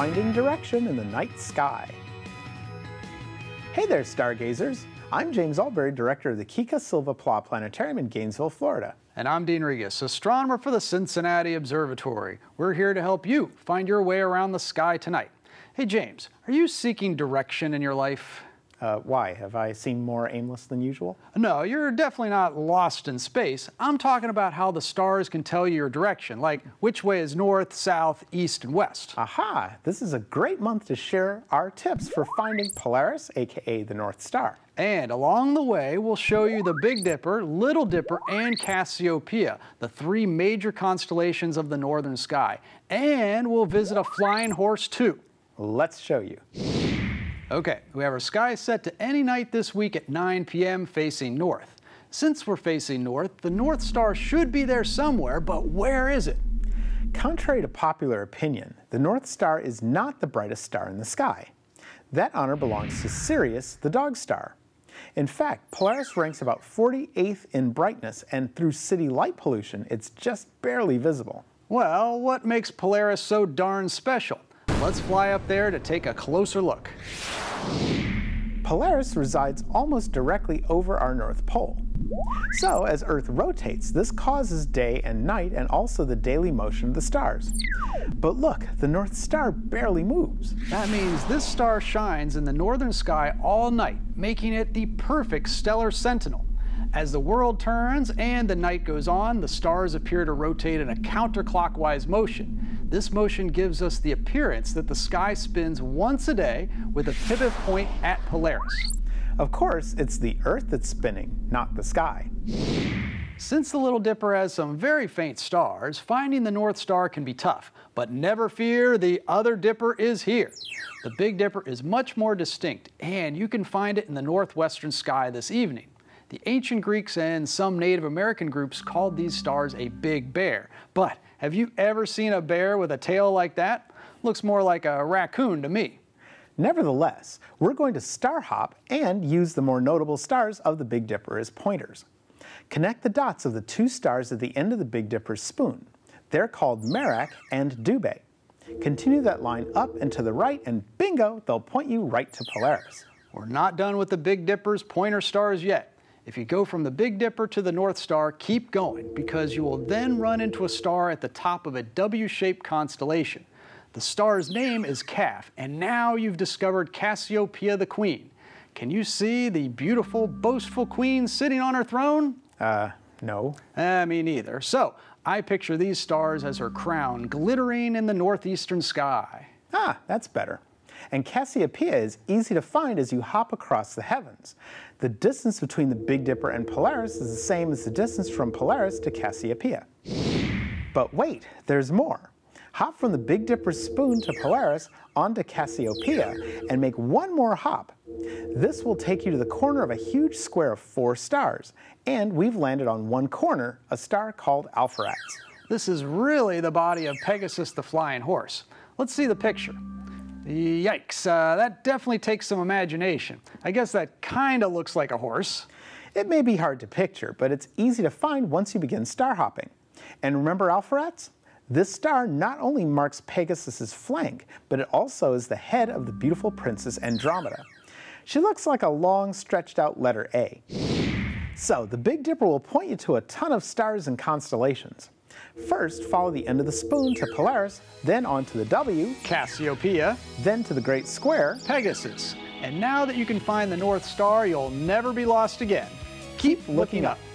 finding direction in the night sky. Hey there, stargazers! I'm James Albury, director of the Kika Silva Pla Planetarium in Gainesville, Florida. And I'm Dean Regas, astronomer for the Cincinnati Observatory. We're here to help you find your way around the sky tonight. Hey James, are you seeking direction in your life? Why? Have I seemed more aimless than usual? No, you're definitely not lost in space. I'm talking about how the stars can tell you your direction, like which way is north, south, east, and west. Aha! This is a great month to share our tips for finding Polaris, aka the North Star. And along the way, we'll show you the Big Dipper, Little Dipper, and Cassiopeia, the three major constellations of the northern sky. And we'll visit a flying horse, too. Let's show you. Okay, we have our sky set to any night this week at 9 p.m. facing north. Since we're facing north, the North Star should be there somewhere, but where is it? Contrary to popular opinion, the North Star is not the brightest star in the sky. That honor belongs to Sirius, the dog star. In fact, Polaris ranks about 48th in brightness, and through city light pollution, it's just barely visible. Well, what makes Polaris so darn special? Let's fly up there to take a closer look. Polaris resides almost directly over our North Pole. So, as Earth rotates, this causes day and night and also the daily motion of the stars. But look, the North Star barely moves. That means this star shines in the northern sky all night, making it the perfect stellar sentinel. As the world turns and the night goes on, the stars appear to rotate in a counterclockwise motion. This motion gives us the appearance that the sky spins once a day with a pivot point at Polaris. Of course, it's the Earth that's spinning, not the sky. Since the Little Dipper has some very faint stars, finding the North Star can be tough. But never fear, the other dipper is here. The Big Dipper is much more distinct, and you can find it in the northwestern sky this evening. The ancient Greeks and some Native American groups called these stars a big bear. But have you ever seen a bear with a tail like that? Looks more like a raccoon to me. Nevertheless, we're going to star hop and use the more notable stars of the Big Dipper as pointers. Connect the dots of the two stars at the end of the Big Dipper's spoon. They're called Merak and Dubhe. Continue that line up and to the right, and bingo, they'll point you right to Polaris. We're not done with the Big Dipper's pointer stars yet. If you go from the Big Dipper to the North Star, keep going, because you will then run into a star at the top of a W-shaped constellation. The star's name is Caph, and now you've discovered Cassiopeia the Queen. Can you see the beautiful, boastful queen sitting on her throne? No. Me neither. So, I picture these stars as her crown glittering in the northeastern sky. Ah, that's better. And Cassiopeia is easy to find as you hop across the heavens. The distance between the Big Dipper and Polaris is the same as the distance from Polaris to Cassiopeia. But wait, there's more. Hop from the Big Dipper's spoon to Polaris onto Cassiopeia and make one more hop. This will take you to the corner of a huge square of four stars, and we've landed on one corner, a star called Alpheratz. This is really the body of Pegasus the flying horse. Let's see the picture. Yikes, that definitely takes some imagination. I guess that kind of looks like a horse. It may be hard to picture, but it's easy to find once you begin star hopping. And remember Alpheratz? This star not only marks Pegasus's flank, but it also is the head of the beautiful princess Andromeda. She looks like a long, stretched-out letter A. So, the Big Dipper will point you to a ton of stars and constellations. First, follow the end of the spoon to Polaris, then on to the W, Cassiopeia, then to the Great Square, Pegasus. And now that you can find the North Star, you'll never be lost again. Keep looking up.